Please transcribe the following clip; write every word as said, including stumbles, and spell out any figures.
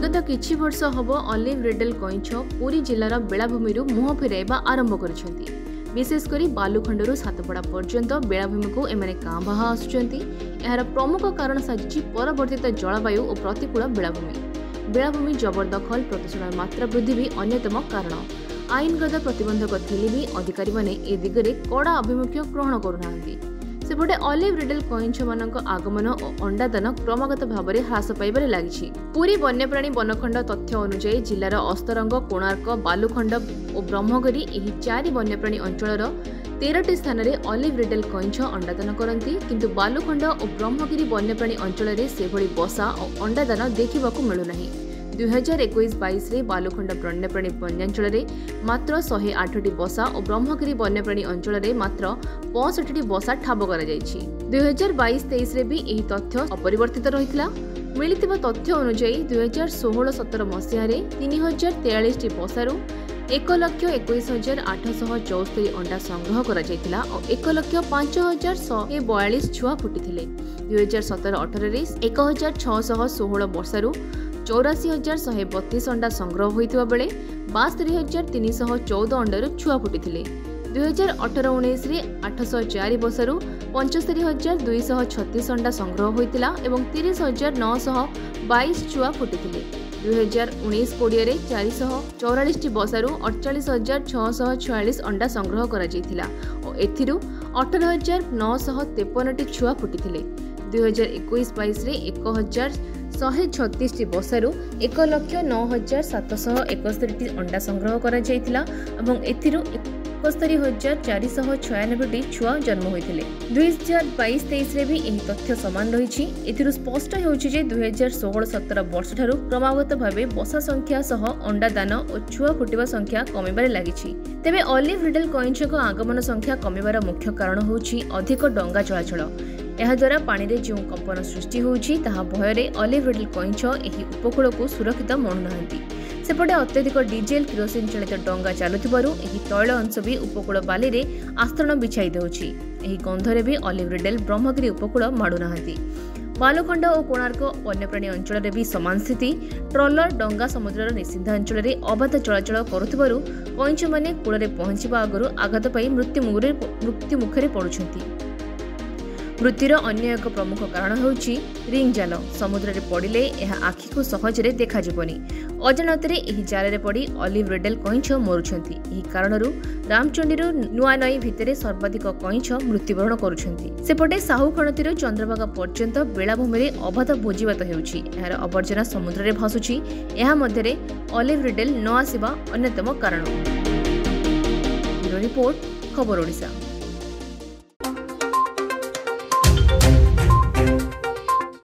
विगत किछि वर्ष हब ऑलिव रिडल कईंछ पूरी जिलार बेलाभूमि मुह फेरवा आरंभ करिसेंती। विशेषकर बालुखंडरू सातपड़ा पर्यंत बेलाभूमि को एमाने काँ बाहा आसुचेंती। एहार प्रमुख कारण साजिछि परिवर्तित जलवायु और प्रतिकूल बेलाभूमि। बेलाभूमि जबरदखल प्रदूषण मात्रा वृद्धि भी अन्यतम कारण। आईनगत प्रतिबंधक थिले भी अधिकारी माने ए दिगरे कड़ा अभिमुख्य ग्रहण करुनाहांती। सेपटे ऑलिव रिडल कईंछ मानक आगमन और अंडादान क्रमागत भाव में ह्रास पाइबार लागिछि। पूरी वन्यप्राणी वनखंड तथ्य अनुसार जिलार अस्तरंग, कोणार्क, बालुखंड और ब्रह्मगिरी एही चारि वन्यप्राणी अंचलर तेरह स्थान में ऑलिव रिडल कईंछ अंडादान करती। किंतु बालुखंड और ब्रह्मगिरी वन्यप्राणी अंचल में सेभଳି बसा और अंडादान देखा मिलूना। दुई हजार एकोश बैश बालुखंड वन्यप्राणी वन्यांचल में मात्र शहे आठटी बसा और ब्रह्मगिरी वन्यप्राणी अंचल में मात्र पैंसठ बसा ठाब कर। दुई हजार बैश तेईस भी यही तथ्य अपरिवर्तित रही। मिलता तथ्य अनुसायी दुई हजार षोह सतर मसीह तीन हजार तेयालीस बसारू एक लक्ष एकोश हजार आठशह चौस्तरी अंडा संग्रह कर और एक लक्ष पांच हजार शहे बयालीस छुआ फुटिले। दुई हजार सतर अठर एक हजार छह षोह बर्षारू चौराशी हजार शहे बतीस अंडा संग्रह होता बेले बास्तरी हजार तीन शह चौदह अंडार छुआ फुटिले। दुई हजार अठर उन्नीस आठश चार बसारू पंचस्तरी हजार दुई शह छत्तीस अंडा संग्रह होता और तीस हजार नौश बैश छुआ फुटिले। दुई हजार उन्नीस कोड़े में चारिश चौरास बसारू अड़चाश हजार छःश छयालीस अंडा संग्रह कर अठर हजार नौश तेपन टी छुआ फुटिले। दुई हजार एकोश बैश एक हजार शहे छत्तीस बसारू एक लक्ष नौ हजार सातशह एकस्तरी अंडा संग्रह कराइथिला एवं एथिरू एकस्तरी हजार चारिशह छयानबे छुआ जन्म होते। दुई हजार बैश तेईस भी यही तथ्य सामान रही। एथिरू स्पष्ट होउछि जे दुई हजार षोह सतर वर्ष ठारू क्रमागत भावे बसा संख्या सह अंडादान और छुआ फुटिबा संख्या कमिबार लागिछि। तेबे ऑलिव रिडल कईंछ को आगमन संख्या कमिबार मुख्य कारण होउछि अधिक डंगा चलाचल। यह द्वारा पानी रे जो कंपन सृष्टि होउछि ताहा भयरे ऑलिव रिडल कईंछ एही उपकूल को सुरक्षित मानुनाहांती। सेपटे अत्यधिक डीजेल किरोसिन चलित डंगा चालुथिबारु एही तैल अंश भी उपकूल बाली रे आस्तरण बिछाई देउछि। एही गंधरे भी ऑलिव रिडल ब्रह्मगिरी उपकूल माडुनाहांती। बालुखंड और कोणार्क वन्यप्राणी अंचल में भी समान स्थिति। ट्रॉलर डंगा समुद्र निषिद्ध अंचल में अबाध चलाचल करुथिबारु कईंछ माने कूल में पहुंचवा आगुरु आघात पाई मृत्युमुखरे मृत्युमुखरे पड़ुछंती। मृत्युर अन्य एक प्रमुख कारण होउछि रिंग जाल। समुद्र में पड़िले यह आखि को सहजरे देखा जीवनी। अजाणतरे एही जाल में पड़ी ऑलिव रिडल कईंछ मरुछंती। एही कारणरू रामचंडी नुआ नई भितरे सर्वाधिक कईंछ मृत्युवरण करुछंती। सेपटे साहू खणतीरू चंद्रभाग पर्यंत बेलाभूमि में अबाध भोजीभात हेउछि। एहार आवर्जना समुद्र में भासुछि। एहा मध्यरे ऑलिव रिडल न आसीबा अन्यतम कारण। ब्यूरो रिपोर्ट खबर ओडिशा।